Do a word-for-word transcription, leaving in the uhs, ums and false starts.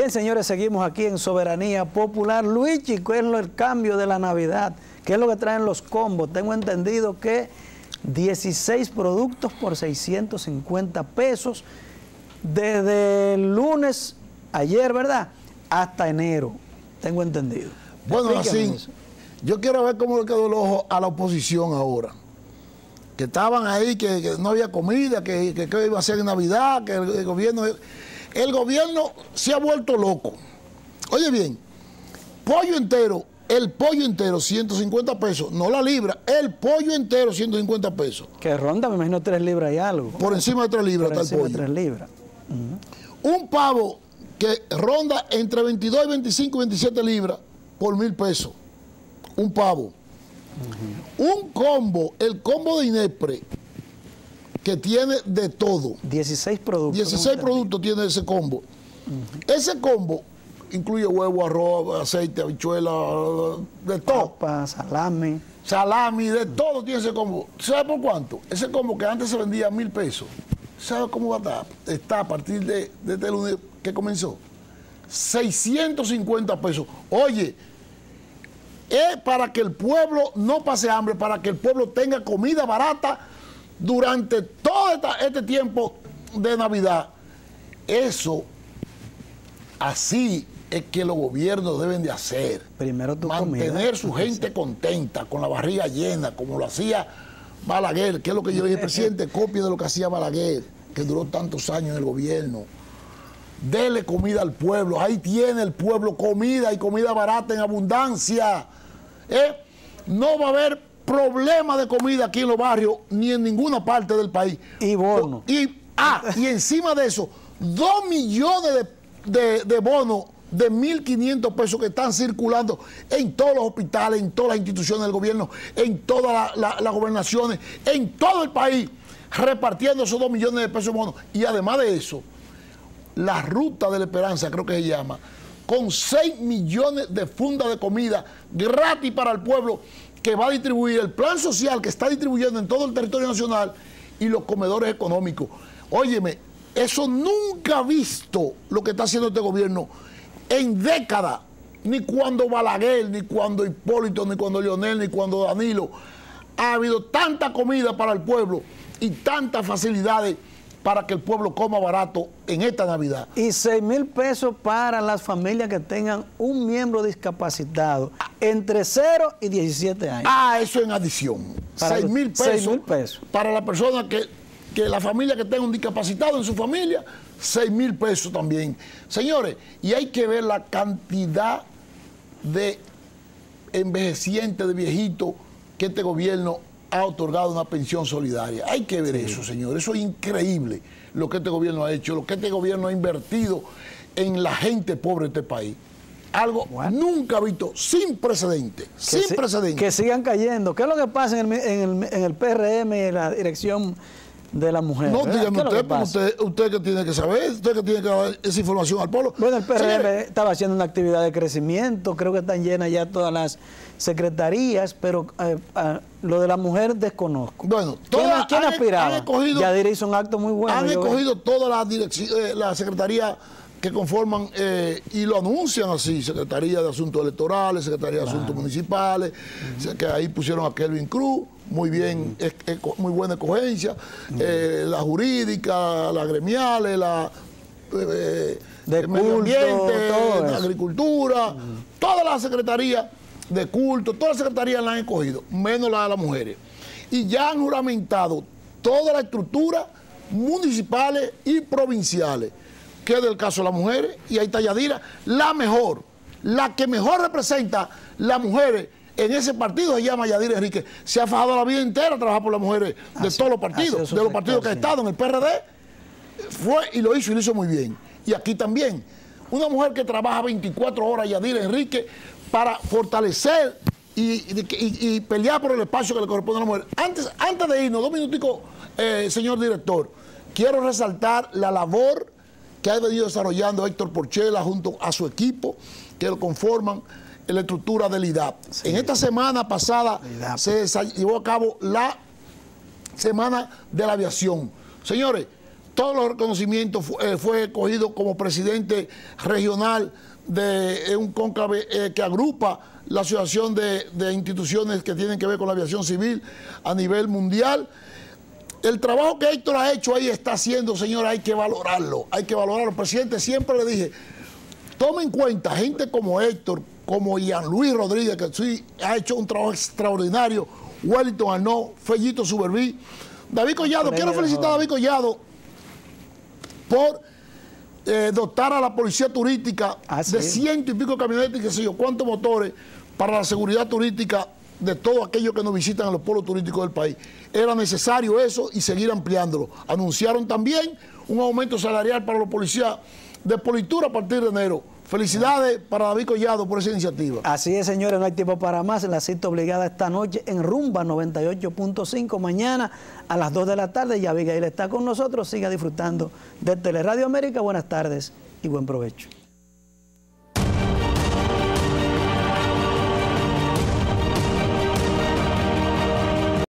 Bien, señores, seguimos aquí en Soberanía Popular. Luigi, ¿qué es el cambio de la Navidad? ¿Qué es lo que traen los combos? Tengo entendido que dieciséis productos por seiscientos cincuenta pesos desde el lunes, ayer, ¿verdad?, hasta enero, tengo entendido. Bueno, así, eso. Yo quiero ver cómo le quedó el ojo a la oposición ahora. Que estaban ahí, que, que no había comida, que, que, que iba a ser en Navidad, que el, el gobierno... El gobierno se ha vuelto loco. Oye bien, pollo entero, el pollo entero, ciento cincuenta pesos, no la libra, el pollo entero, ciento cincuenta pesos. Que ronda, me imagino, tres libras y algo. Por encima de tres libras está el pollo. Por encima de tres libras. Uh-huh. Un pavo que ronda entre veintidós, veinticinco, veintisiete libras por mil pesos. Un pavo. Uh-huh. Un combo, el combo de Inepre, que tiene de todo. dieciséis productos. dieciséis productos tiene ese combo. Uh-huh. Ese combo incluye huevo, arroz, aceite, habichuela, de todo. Papa, salami. Salami, de todo tiene ese combo. ¿Sabe por cuánto? Ese combo que antes se vendía a mil pesos. ¿Sabe cómo va a estar? Está a partir de, de este lunes que comenzó. seiscientos cincuenta pesos. Oye, es para que el pueblo no pase hambre, para que el pueblo tenga comida barata durante todo esta, este tiempo de Navidad. Eso, así es que los gobiernos deben de hacer. Primero tu mantener comida, su gente sí. contenta, con la barriga llena, como lo hacía Balaguer, que es lo que yo dije, presidente, copia de lo que hacía Balaguer, que duró tantos años en el gobierno. Dele comida al pueblo, ahí tiene el pueblo comida y comida barata en abundancia. ¿Eh? No va a haber problema de comida aquí en los barrios ni en ninguna parte del país. Y bono. Y, ah, y encima de eso, dos millones de, de, de bonos de mil quinientos pesos que están circulando en todos los hospitales, en todas las instituciones del gobierno, en todas la, la, las gobernaciones, en todo el país, repartiendo esos dos millones de pesos de bonos. Y además de eso, la Ruta de la Esperanza, creo que se llama, con seis millones de fundas de comida gratis para el pueblo, que va a distribuir el plan social que está distribuyendo en todo el territorio nacional y los comedores económicos. Óyeme, eso nunca ha visto lo que está haciendo este gobierno en décadas, ni cuando Balaguer, ni cuando Hipólito, ni cuando Leonel, ni cuando Danilo. Ha habido tanta comida para el pueblo y tantas facilidades para que el pueblo coma barato en esta Navidad. Y seis mil pesos para las familias que tengan un miembro discapacitado entre cero y diecisiete años. Ah, eso en adición. seis mil pesos para la persona que, que la familia que tenga un discapacitado en su familia, seis mil pesos también. Señores, y hay que ver la cantidad de envejecientes, de viejitos que este gobierno ha otorgado una pensión solidaria. Hay que ver eso, señor. Eso es increíble lo que este gobierno ha hecho, lo que este gobierno ha invertido en la gente pobre de este país. Algo bueno, nunca visto, sin precedente, que sin si, precedente. Que sigan cayendo. ¿Qué es lo que pasa en el, en el, en el P R M y la dirección de la mujer? No, dígame usted, que pero usted, usted que tiene que saber, usted que tiene que dar esa información al pueblo. Bueno, el P R M, señores, estaba haciendo una actividad de crecimiento, creo que están llenas ya todas las secretarías, pero eh, eh, lo de la mujer desconozco. Bueno, todas, ¿quién, ¿quién aspiraba? Yadira hizo un acto muy bueno. Han escogido todas las eh, la secretarías que conforman eh, y lo anuncian así, Secretaría de Asuntos Electorales, Secretaría claro. de Asuntos Municipales, uh-huh. que ahí pusieron a Kelvin Cruz, muy bien, uh-huh. es, es, muy buena escogencia, uh-huh. eh, la jurídica, las gremiales, la... Eh, de culto, medio ambiente, todo la agricultura, uh-huh. todas las secretarías de culto, todas las secretarías las han escogido, menos la de las mujeres. Y ya han juramentado todas las estructuras municipales y provinciales, que es del caso de las mujeres, y ahí está Yadira, la mejor, la que mejor representa las mujeres en ese partido se llama Yadira Enrique. Se ha fajado la vida entera a trabajar por las mujeres de así, todos los partidos, de los partidos que ha estado en el P R D, fue y lo hizo, y lo hizo muy bien. Y aquí también, una mujer que trabaja veinticuatro horas, Yadira Enrique, para fortalecer y, y, y, y pelear por el espacio que le corresponde a la mujer. Antes, antes de irnos, dos minuticos, eh, señor director, quiero resaltar la labor que ha venido desarrollando Héctor Porchela junto a su equipo, que lo conforman en la estructura del I D A P. Sí, en esta semana pasada se llevó a cabo la Semana de la Aviación. Señores, Todos los reconocimientos fue, eh, fue cogido como presidente regional de eh, un cónclave eh, que agrupa la asociación de, de instituciones que tienen que ver con la aviación civil a nivel mundial. El trabajo que Héctor ha hecho ahí está haciendo, señora, hay que valorarlo, hay que valorarlo. Presidente, siempre le dije, tome en cuenta gente como Héctor, como Juan Luis Rodríguez, que sí ha hecho un trabajo extraordinario, Wellington Anó, Fellito Suberví, David Collado. Quiero felicitar a David Collado por eh, dotar a la policía turística ah, ¿sí? de ciento y pico camionetas y qué sé yo, cuántos motores para la seguridad turística de todos aquellos que nos visitan en los pueblos turísticos del país. Era necesario eso y seguir ampliándolo. Anunciaron también un aumento salarial para los policías de Politura a partir de enero. Felicidades para David Collado por esa iniciativa. Así es, señores, no hay tiempo para más. La cita obligada esta noche en Rumba noventa y ocho punto cinco, mañana a las dos de la tarde. Y Abigail está con nosotros. Siga disfrutando de Teleradio América. Buenas tardes y buen provecho.